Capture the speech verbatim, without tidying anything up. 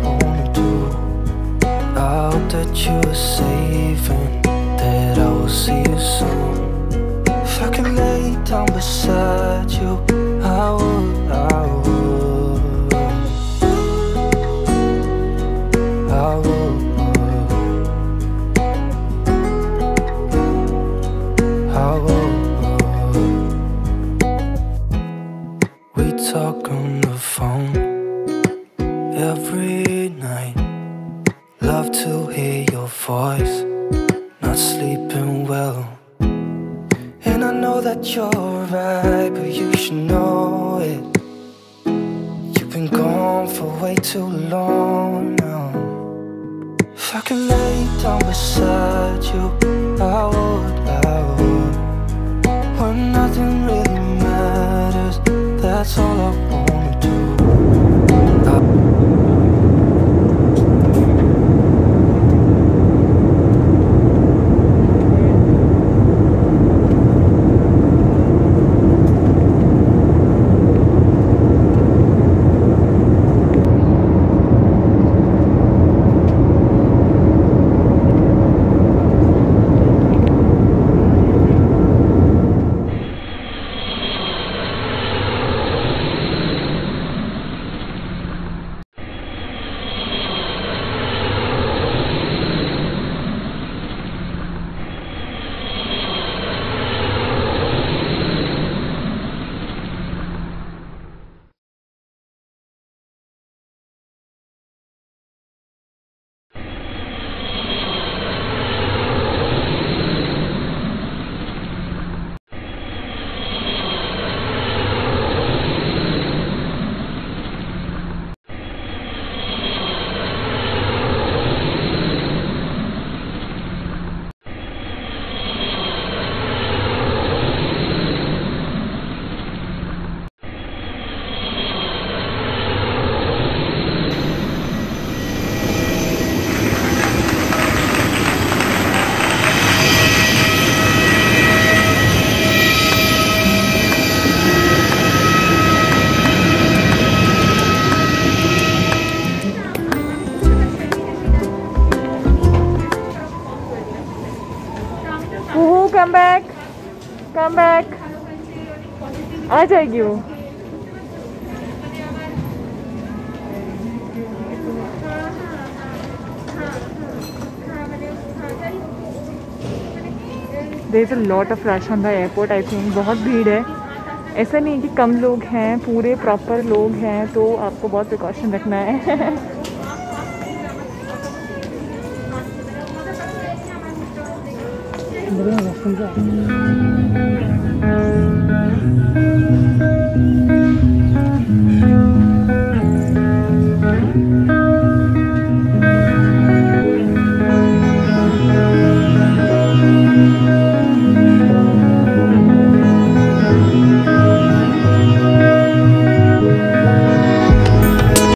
wanna do. I hope that you're safe and that I will see you soon. If I could lay down beside you, I would, I would, I would, I would. We talk on the phone every night, love to hear your voice. Not sleeping well, and I know that you're right, but you should know it. You've been gone for way too long now. If I could lay down beside you, I would, I would. When nothing really matters, that's all I wanna do. Come back. I'll take you. There is a lot of rush on the airport. I think बहुत भीड़ है. ऐसा नहीं है कि कम लोग हैं, पूरे प्रॉपर लोग हैं, तो आपको बहुत प्रिकॉशन रखना है.